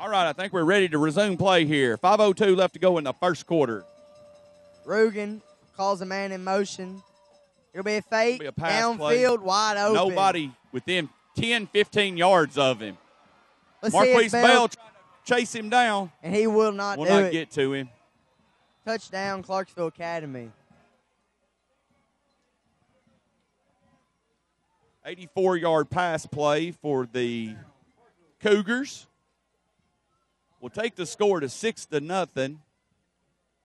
All right, I think we're ready to resume play here. 5:02 left to go in the first quarter. Rugan calls a man in motion. It'll be a fake, downfield, wide open. Nobody within 10, 15 yards of him. Marquise Bell trying to chase him down. And he will not do it. Will not get to him. Touchdown, Clarksville Academy. 84-yard pass play for the Cougars. We'll take the score to 6-0.